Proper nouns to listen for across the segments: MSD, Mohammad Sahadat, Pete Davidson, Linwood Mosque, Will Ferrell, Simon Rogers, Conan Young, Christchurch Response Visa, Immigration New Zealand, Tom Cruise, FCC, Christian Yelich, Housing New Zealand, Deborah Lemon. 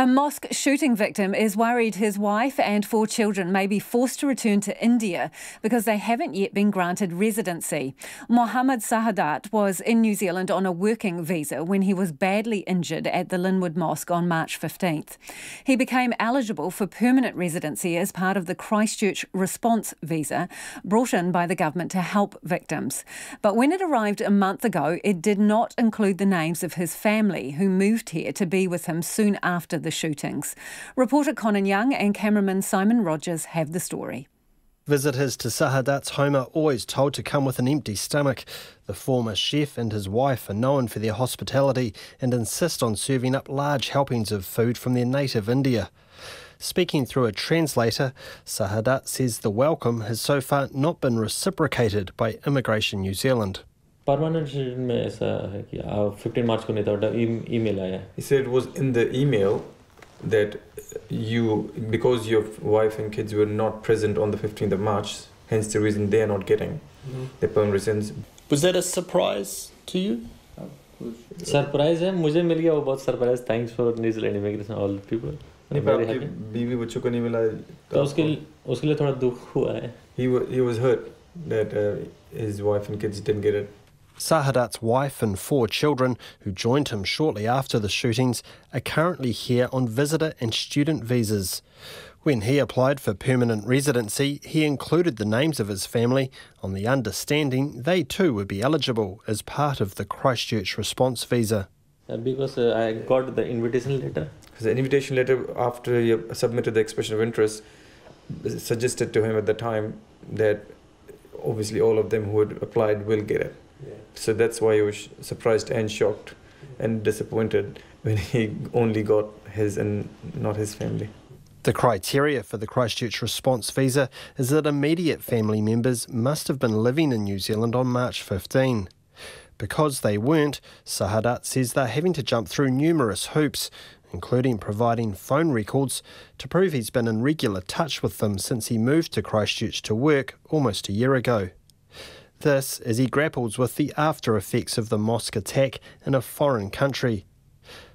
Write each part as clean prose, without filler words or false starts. A mosque shooting victim is worried his wife and 4 children may be forced to return to India because they haven't yet been granted residency. Mohammad Sahadat was in New Zealand on a working visa when he was badly injured at the Linwood Mosque on March 15th. He became eligible for permanent residency as part of the Christchurch Response Visa brought in by the government to help victims. But when it arrived a month ago, it did not include the names of his family who moved here to be with him soon after the shootings. Reporter Conan Young and cameraman Simon Rogers have the story. Visitors to Sahadat's home are always told to come with an empty stomach. The former chef and his wife are known for their hospitality and insist on serving up large helpings of food from their native India. Speaking through a translator, Sahadat says the welcome has so far not been reciprocated by Immigration New Zealand. He said it was in the email that because your wife and kids were not present on the 15th of March, hence the reason they are not getting the permanent residence. Was that a surprise to you? Surprise, I was very surprised. Thanks for New Zealand immigration, all the people. I'm very happy. He was hurt that his wife and kids didn't get it. Sahadat's wife and 4 children, who joined him shortly after the shootings, are currently here on visitor and student visas. When he applied for permanent residency, he included the names of his family on the understanding they too would be eligible as part of the Christchurch Response Visa. Because I got the invitation letter. The invitation letter, after he submitted the expression of interest, suggested to him at the time that obviously all of them who had applied will get it. Yeah. So that's why he was surprised and shocked and disappointed when he only got his and not his family. The criteria for the Christchurch Response Visa is that immediate family members must have been living in New Zealand on March 15. Because they weren't, Sahadat says they're having to jump through numerous hoops, including providing phone records to prove he's been in regular touch with them since he moved to Christchurch to work almost a year ago. This as he grapples with the after effects of the mosque attack in a foreign country.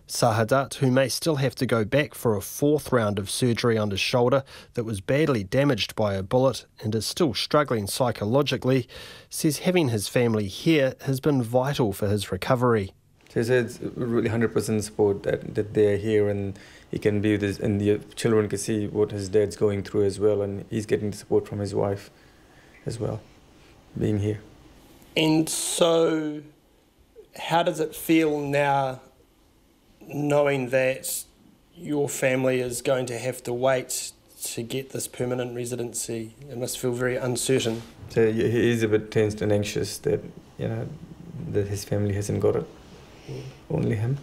Sahadat, who may still have to go back for a 4th round of surgery on his shoulder that was badly damaged by a bullet and is still struggling psychologically, says having his family here has been vital for his recovery. He says really 100% support that they're here and he can be with his, and the children can see what his dad's going through as well, and he's getting the support from his wife as well, being here. And so how does it feel now knowing that your family is going to have to wait to get this permanent residency? It must feel very uncertain. So he is a bit tensed and anxious that, you know, that his family hasn't got it, only him.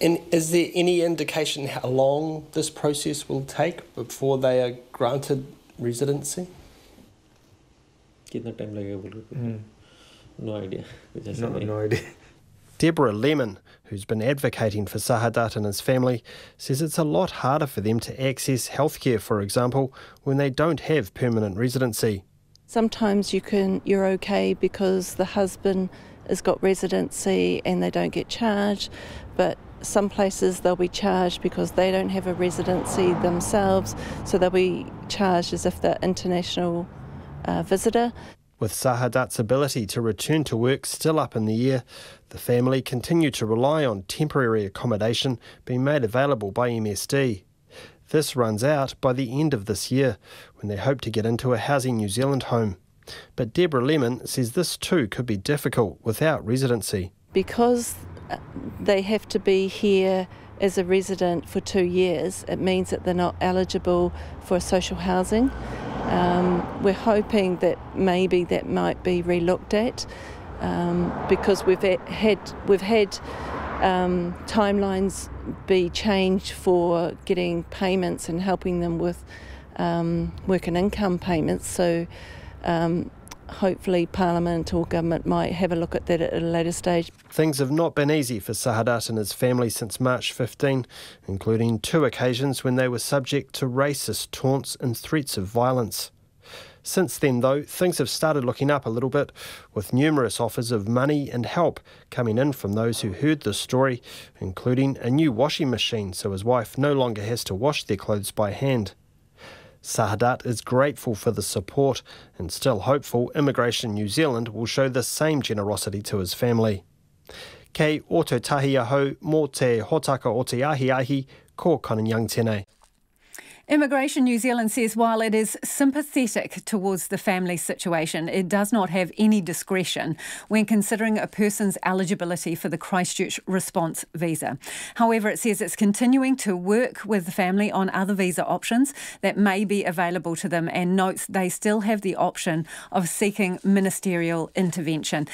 And is there any indication how long this process will take before they are granted residency? No idea. No idea. Deborah Lemon, who's been advocating for Sahadat and his family, says it's a lot harder for them to access healthcare, for example, when they don't have permanent residency. Sometimes you're okay because the husband has got residency and they don't get charged, but some places they'll be charged because they don't have a residency themselves, so they'll be charged as if they're international visitor. With Sahadat's ability to return to work still up in the air, the family continue to rely on temporary accommodation being made available by MSD. This runs out by the end of this year, when they hope to get into a Housing New Zealand home. But Deborah Lemon says this too could be difficult without residency. Because they have to be here as a resident for 2 years, it means that they're not eligible for social housing. We're hoping that maybe that might be re-looked at, because we've had timelines be changed for getting payments and helping them with work and income payments. So hopefully Parliament or government might have a look at that at a later stage. Things have not been easy for Sahadat and his family since March 15, including 2 occasions when they were subject to racist taunts and threats of violence. Since then, though, things have started looking up a little bit, with numerous offers of money and help coming in from those who heard this story, including a new washing machine so his wife no longer has to wash their clothes by hand. Sahadat is grateful for the support and still hopeful Immigration New Zealand will show the same generosity to his family. Kei ototahi ahau mō te hotaka o te ahiahi ko Conan Young tēnei. Immigration New Zealand says while it is sympathetic towards the family situation, it does not have any discretion when considering a person's eligibility for the Christchurch Response Visa. However, it says it's continuing to work with the family on other visa options that may be available to them, and notes they still have the option of seeking ministerial intervention.